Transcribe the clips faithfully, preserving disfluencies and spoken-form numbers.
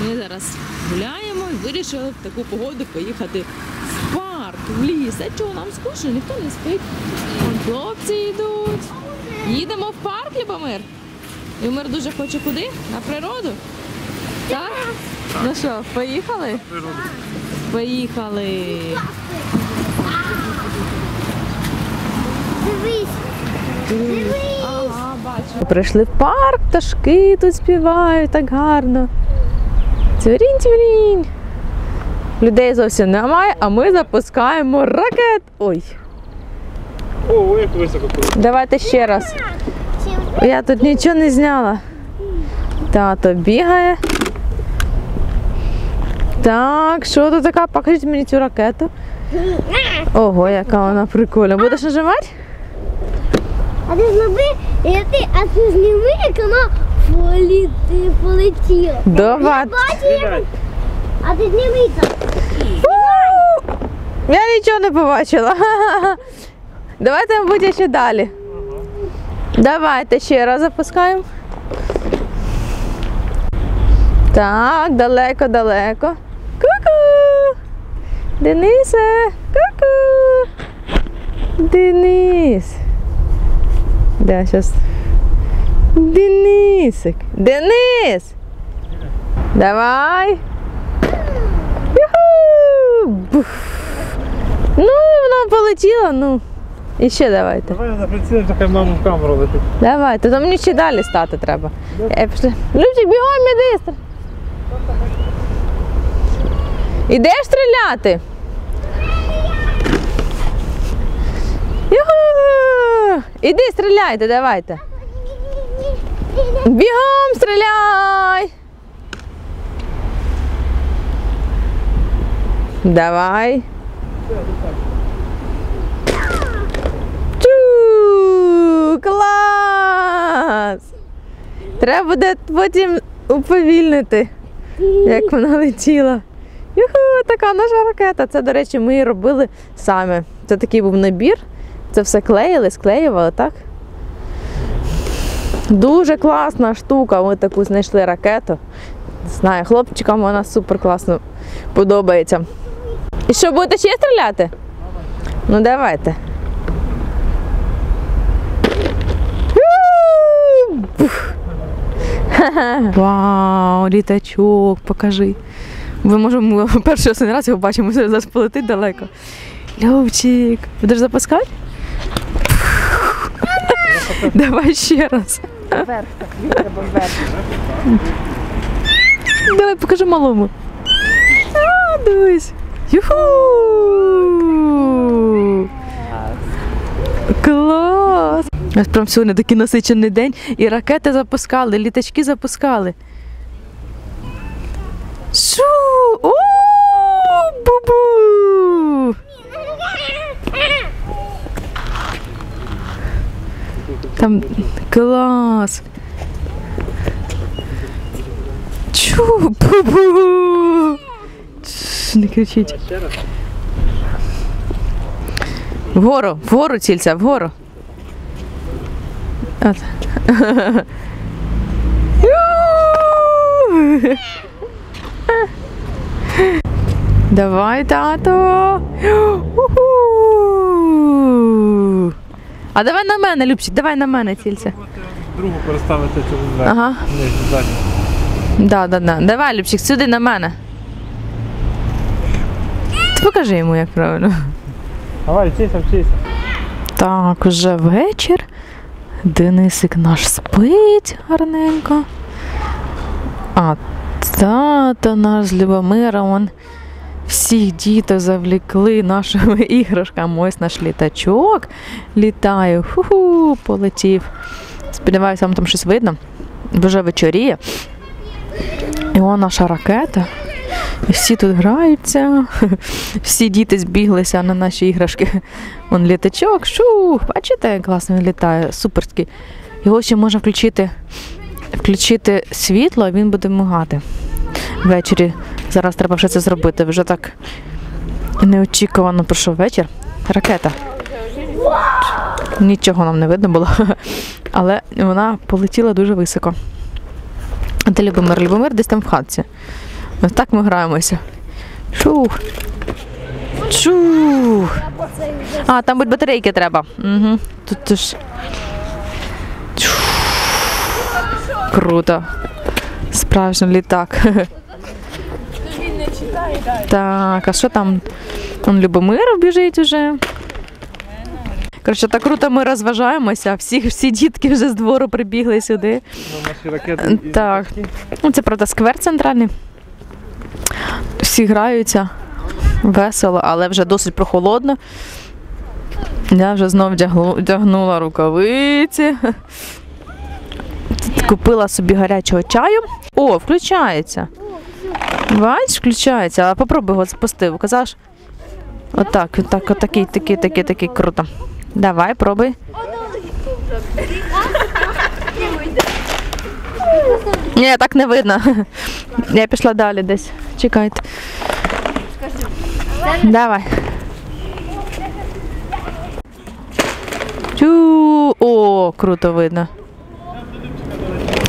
Ми зараз гуляємо і вирішили в таку погоду поїхати в парк, в ліс. А чого, нам скучно, ніхто не спить. Вон хлопці йдуть. Їдемо в парк, Любомир? Любомир дуже хоче куди? На природу? Так? Так. Ну що, поїхали? На природу. Поїхали. Дивись. Дивись. Ага, бачу. Прийшли в парк, пташки тут співають, так гарно. Цвірінь-цвірінь. Людей зовсім немає, а ми запускаємо ракет. Ой. О, як високо. Давайте ще раз. Я тут нічого не зняла. Тато бігає. Так, що тут така? Покажіть мені цю ракету. Ого, яка вона прикольна. Будеш нажимати? А ти зніми, а ти зніми, як вона полетіла. Давай. А ти зніми так. Я нічого не побачила. Давайте, мабуть, ще далі. Давайте ще раз запускаємо. Так, далеко-далеко. Ку-ку! Денисе! Ку-ку! Денис! Да, сейчас. Денисик! Денис! Давай! Ю-ху! Ну, воно полетіло, ну. І ще давайте. Давай я прицілюсь, хай маму в камеру летить. Давайте, то мені ще далі стати треба. Я пішла. Любчик, бігом, медистр! Ідеш стріляти? Юху! Іди стріляйте, давайте. Бігом стріляй! Давай. Чу! Клас! Треба буде потім уповільнити, як вона летіла. Юху, така наша ракета. Це, до речі, ми її робили самі. Це такий був набір. Це все клеїли, склеювали, так? Дуже класна штука. Ми таку знайшли ракету. Не знаю, хлопчикам вона супер класно подобається. І що, будете ще стріляти? Ну, давайте. Вау, літачок, покажи. Ми можемо перший раз його бачимо, зараз полетить далеко. Любчик, будеш запускати? Давай ще раз. Вверх, так, від тебе вверх. Давай, покажи малому. А, дивись. Юху! Клас! У нас прям сьогодні такий насичений день. І ракети запускали, і літачки запускали. Шу! О-о-о! Бу-бу! Там клас! Чу! Бу-бу! Не кричіть. Вгору, вгору цілься, вгору. От. Давай, тато. У-ху! А давай на мене, Любчик, давай на мене цілься. Другу переставити цю дверь. Ага. Да, да, да. Давай, Любчик, сюди на мене. Ти покажи йому, як правильно. Давай, вчися, вчися. Так, вже вечір. Денисик наш спить гарненько. А тато наш з Любомиром, он всіх діток завлікли нашими іграшками. Ось наш літачок літає, ху-ху, полетів. Сподіваюся, вам там щось видно. Дуже вечоріє. І о, наша ракета. Всі тут граються, всі діти збіглися на наші іграшки. Вон літачок, шух, бачите, класно він літає, суперський. Його ще можна включити, включити світло, а він буде мигати. Ввечері, зараз треба ще це зробити, вже так неочікувано пройшов вечір. Ракета. Нічого нам не видно було, але вона полетіла дуже високо. Де Любомир? Любомир десь там в хатці. Ось так ми граємося. Чух. Чух. А, там будь батарейки треба. Угу. Тут ж. Чух. Круто. Справжній літак. Так, а що там? Он Любомир біжить уже. Коротше, так круто ми розважаємося, всі, всі дітки вже з двору прибігли сюди. Так, це, правда, сквер центральний. Всі граються, весело, але вже досить прохолодно. Я вже знов вдягнула рукавиці. Купила собі гарячого чаю. О, включається. Бач, включається, але попробуй його запусти, казав. Отак, отак, отакий, такий, такий, такий, круто. Давай, пробуй. Ні, так не видно. Я пішла далі десь. Чекайте. Давай. О, круто видно.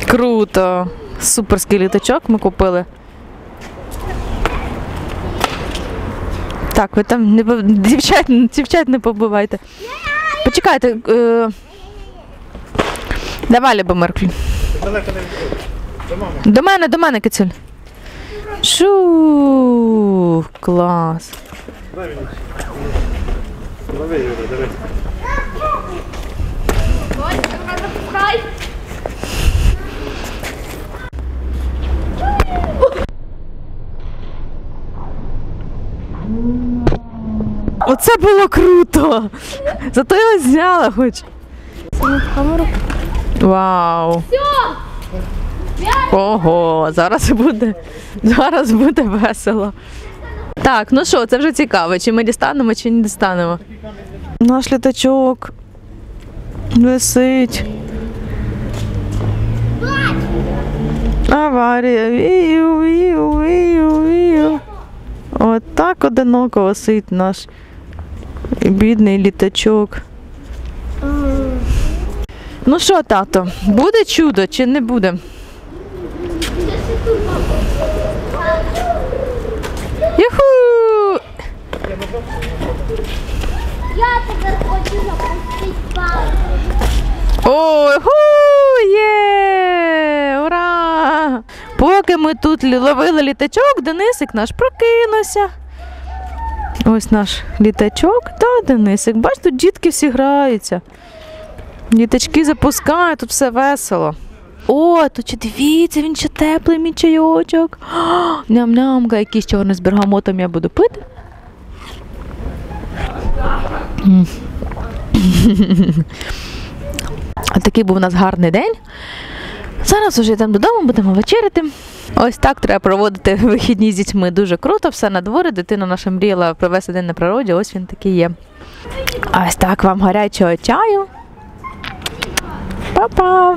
Круто. Суперський літачок ми купили. Так, ви там не дівчат, дівчат не побивайте. Почекайте. Е... Давай, Любомир. До мене, до мене, кицюль. Шух, клас. Оце було круто! Зато я зняла хоч. Вау! Ого, зараз буде, зараз буде весело. Так, ну що, це вже цікаво, чи ми дістанемо, чи не дістанемо. Наш літачок висить. Аварія. Віу, віу, віу, віу. Отак одиноко висить наш бідний літачок. Ну що, тато, буде чудо чи не буде? Юху! Я тебе хочу запустити палку. О, ху! Є! Ура! Поки ми тут ловили літачок, Денисик наш прокинувся. Ось наш літачок та Денисик. Бач, тут дітки всі граються. Літачки запускають, тут все весело. О, тут дивіться, він ще теплий, мій чайочок. Ням-нямка, якийсь чорний з бергамотом я буду пити. Такий був у нас гарний день. Зараз вже йдемо додому, будемо вечеряти. Ось так треба проводити вихідні з дітьми. Дуже круто, все на дворі. Дитина наша мріяла провести день на природі, ось він такий є. Ось так вам гарячого чаю. Па-па!